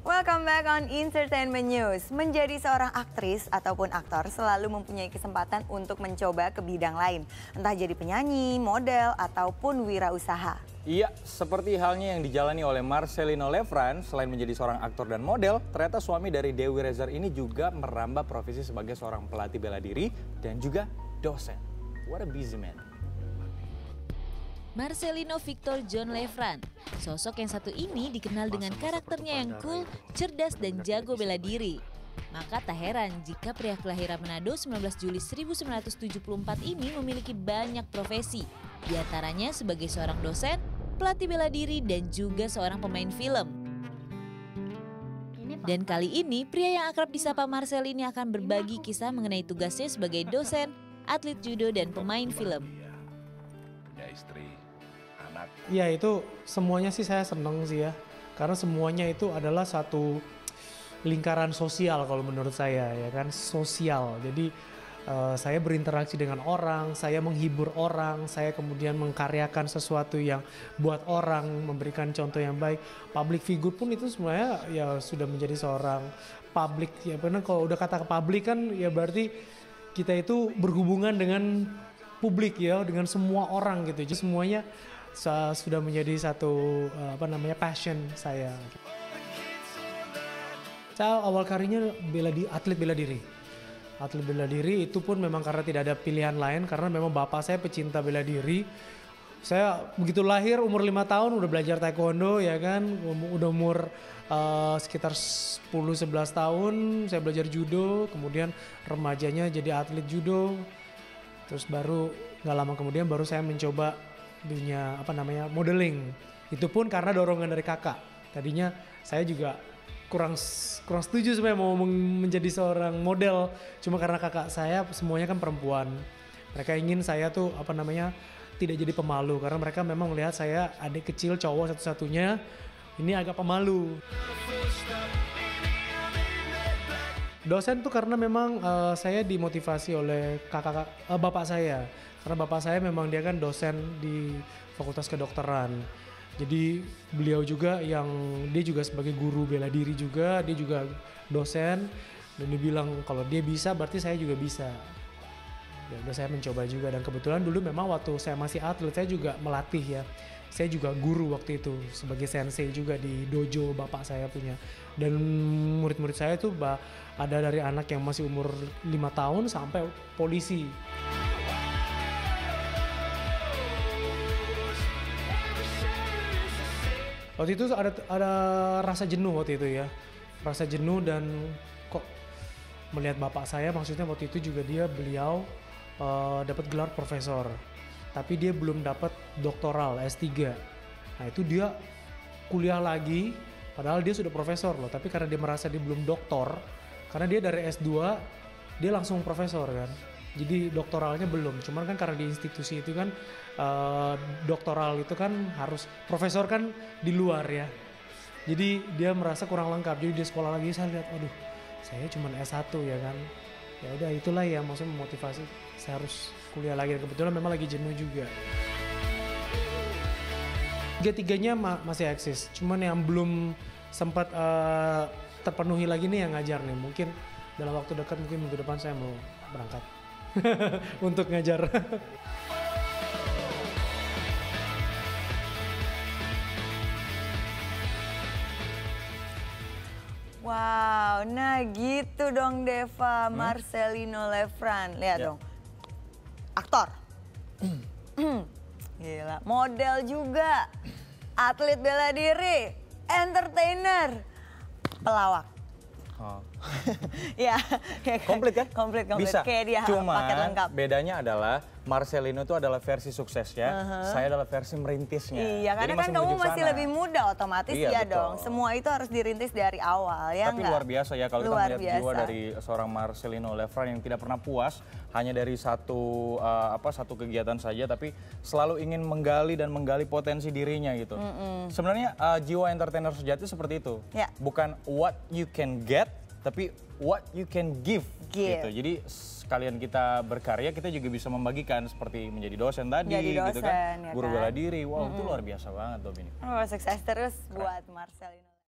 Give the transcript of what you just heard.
Welcome back on Entertainment News. Menjadi seorang aktris ataupun aktor selalu mempunyai kesempatan untuk mencoba ke bidang lain. Entah jadi penyanyi, model, ataupun wirausaha. Iya, seperti halnya yang dijalani oleh Marcelino Lefrandt. Selain menjadi seorang aktor dan model, ternyata suami dari Dewi Rezar ini juga merambah profesi sebagai seorang pelatih bela diri dan juga dosen. What a busy man. Marcelino Victor John Lefrandt. Sosok yang satu ini dikenal dengan karakternya yang cool, cerdas dan jago bela diri. Maka tak heran jika pria kelahiran Manado 19 Juli 1974 ini memiliki banyak profesi. Di antaranya sebagai seorang dosen, pelatih bela diri dan juga seorang pemain film. Dan kali ini pria yang akrab disapa Marcel ini akan berbagi kisah mengenai tugasnya sebagai dosen, atlet judo dan pemain film. Istri, anak. Ya itu semuanya sih saya seneng sih ya, karena semuanya itu adalah satu lingkaran sosial kalau menurut saya ya kan, sosial. Jadi saya berinteraksi dengan orang, saya menghibur orang, saya kemudian mengkaryakan sesuatu yang buat orang, memberikan contoh yang baik. Public figure pun itu semuanya ya sudah menjadi seorang public ya, karena kalau udah kata public kan ya berarti kita itu berhubungan dengan publik ya, dengan semua orang gitu. Jadi semuanya sudah menjadi satu passion saya. Saya awal karirnya atlet bela diri itu pun memang karena tidak ada pilihan lain, karena memang bapak saya pecinta bela diri. Saya begitu lahir umur 5 tahun udah belajar taekwondo ya kan, udah umur sekitar 10-11 tahun saya belajar judo, kemudian remajanya jadi atlet judo. Terus baru nggak lama kemudian baru saya mencoba dunia modeling. Itu pun karena dorongan dari kakak. Tadinya saya juga kurang setuju supaya mau menjadi seorang model. Cuma karena kakak saya semuanya kan perempuan. Mereka ingin saya tuh tidak jadi pemalu, karena mereka memang melihat saya adik kecil cowok satu-satunya ini agak pemalu. Dosen tuh karena memang saya dimotivasi oleh bapak saya. Karena bapak saya memang dia kan dosen di Fakultas Kedokteran. Jadi beliau juga dia juga sebagai guru bela diri juga, dia juga dosen. Dan dibilang kalau dia bisa berarti saya juga bisa. Ya udah saya mencoba juga, dan kebetulan dulu memang waktu saya masih atlet saya juga melatih ya. Saya juga guru waktu itu sebagai sensei juga di dojo bapak saya punya. Dan murid-murid saya itu ada dari anak yang masih umur 5 tahun sampai polisi. Waktu itu ada rasa jenuh waktu itu ya. Rasa jenuh, dan kok melihat bapak saya, maksudnya waktu itu juga beliau dapat gelar profesor. Tapi dia belum dapat doktoral S3. Nah itu dia kuliah lagi, padahal dia sudah profesor loh. Tapi karena dia merasa dia belum doktor, karena dia dari S2, dia langsung profesor kan. Jadi doktoralnya belum, cuman kan karena di institusi itu kan doktoral itu kan harus, profesor kan di luar ya. Jadi dia merasa kurang lengkap, jadi dia sekolah lagi. Saya lihat, aduh saya cuma S1 ya kan. Ya udah itulah yang maksudnya memotivasi saya harus kuliah lagi. Kebetulan memang lagi jenuh juga. Tiga-tiganya masih eksis, cuman yang belum sempat terpenuhi lagi nih yang ngajar nih. Mungkin dalam waktu dekat, mungkin minggu depan saya mau berangkat untuk ngajar. Wow, nah gitu dong Deva. Marcelino Lefrandt, lihat dong, aktor, gila, model juga, atlet bela diri, entertainer, pelawak. Oh. ya, komplit kan? Komplit. Bisa. Kayak dia paket lengkap. Bedanya adalah Marcelino itu adalah versi suksesnya, saya adalah versi merintisnya. Iya, karena kan kamu masih lebih muda, otomatis iya dong. Semua itu harus dirintis dari awal, ya. Tapi luar biasa ya kalau kita melihat jiwa dari seorang Marcelino Lefrandt yang tidak pernah puas hanya dari satu kegiatan saja, tapi selalu ingin menggali dan menggali potensi dirinya gitu. Sebenarnya jiwa entertainer sejati seperti itu. Yeah. Bukan what you can get, tapi what you can give. Gitu. Jadi sekalian kita berkarya, kita juga bisa membagikan seperti menjadi dosen tadi, gitu kan. Guru bela diri, wow itu luar biasa banget Dominic. Sukses terus buat Marcelino.